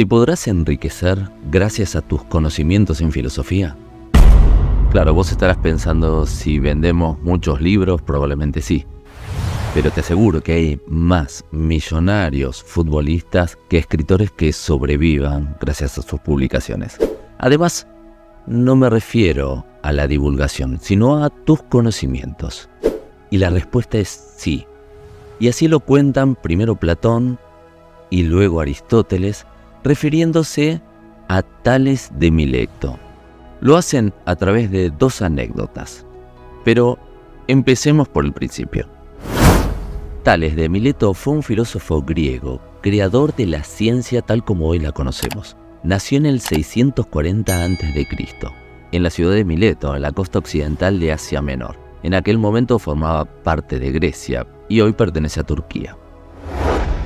¿Te podrás enriquecer gracias a tus conocimientos en filosofía? Claro, vos estarás pensando, si vendemos muchos libros, probablemente sí. Pero te aseguro que hay más millonarios futbolistas que escritores que sobrevivan gracias a sus publicaciones. Además, no me refiero a la divulgación, sino a tus conocimientos. Y la respuesta es sí. Y así lo cuentan primero Platón y luego Aristóteles, refiriéndose a Tales de Mileto. Lo hacen a través de dos anécdotas. Pero empecemos por el principio. Tales de Mileto fue un filósofo griego, creador de la ciencia tal como hoy la conocemos. Nació en el 640 a.C., en la ciudad de Mileto, en la costa occidental de Asia Menor. En aquel momento formaba parte de Grecia y hoy pertenece a Turquía.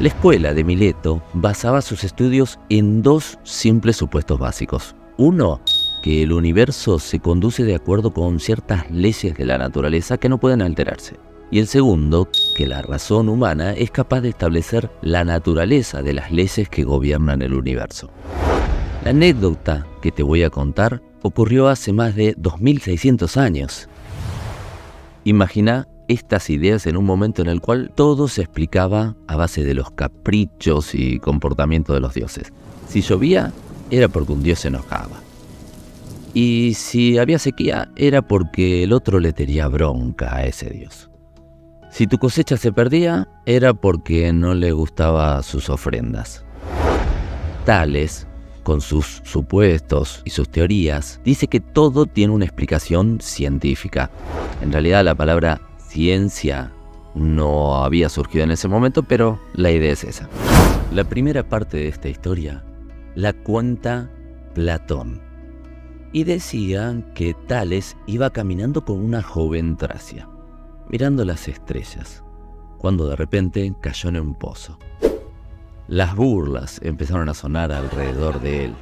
La escuela de Mileto basaba sus estudios en dos simples supuestos básicos. Uno, que el universo se conduce de acuerdo con ciertas leyes de la naturaleza que no pueden alterarse. Y el segundo, que la razón humana es capaz de establecer la naturaleza de las leyes que gobiernan el universo. La anécdota que te voy a contar ocurrió hace más de 2600 años. Imagina estas ideas en un momento en el cual todo se explicaba a base de los caprichos y comportamiento de los dioses. Si llovía, era porque un dios se enojaba. Y si había sequía, era porque el otro le tenía bronca a ese dios. Si tu cosecha se perdía, era porque no le gustaban sus ofrendas. Tales, con sus supuestos y sus teorías, dice que todo tiene una explicación científica. En realidad la palabra ciencia no había surgido en ese momento, pero la idea es esa. La primera parte de esta historia la cuenta Platón. Y decía que Tales iba caminando con una joven tracia, mirando las estrellas, cuando de repente cayó en un pozo. Las burlas empezaron a sonar alrededor de él.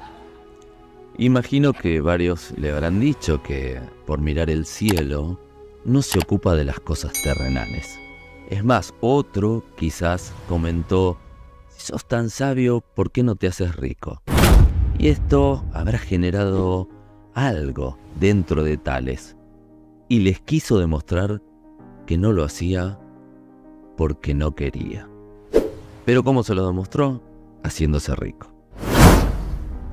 Imagino que varios le habrán dicho que, por mirar el cielo, no se ocupa de las cosas terrenales. Es más, otro quizás comentó: si sos tan sabio, ¿por qué no te haces rico? Y esto habrá generado algo dentro de Tales, y les quiso demostrar que no lo hacía porque no quería. Pero ¿cómo se lo demostró? Haciéndose rico.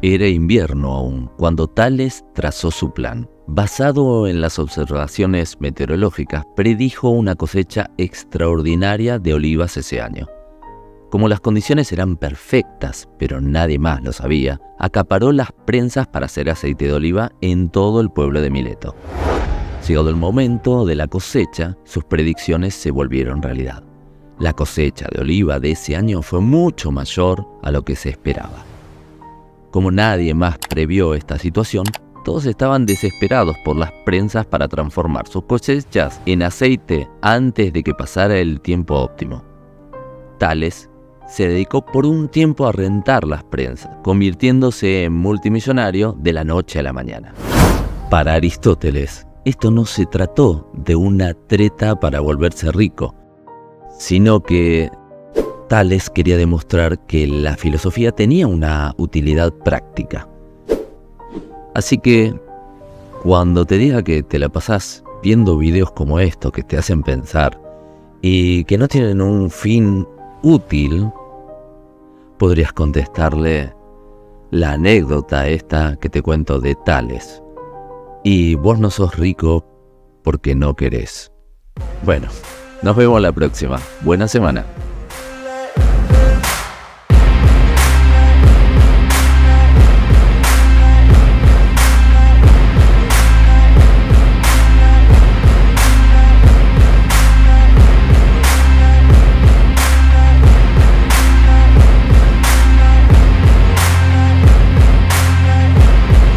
Era invierno aún cuando Tales trazó su plan. Basado en las observaciones meteorológicas, predijo una cosecha extraordinaria de olivas ese año. Como las condiciones eran perfectas, pero nadie más lo sabía, acaparó las prensas para hacer aceite de oliva en todo el pueblo de Mileto. Llegado el momento de la cosecha, sus predicciones se volvieron realidad. La cosecha de oliva de ese año fue mucho mayor a lo que se esperaba. Como nadie más previó esta situación, todos estaban desesperados por las prensas para transformar sus cosechas en aceite antes de que pasara el tiempo óptimo. Tales se dedicó por un tiempo a rentar las prensas, convirtiéndose en multimillonario de la noche a la mañana. Para Aristóteles, esto no se trató de una treta para volverse rico, sino que Tales quería demostrar que la filosofía tenía una utilidad práctica. Así que, cuando te diga que te la pasás viendo videos como estos que te hacen pensar y que no tienen un fin útil, podrías contestarle la anécdota esta que te cuento de Tales: y vos no sos rico porque no querés. Bueno, nos vemos la próxima. Buena semana.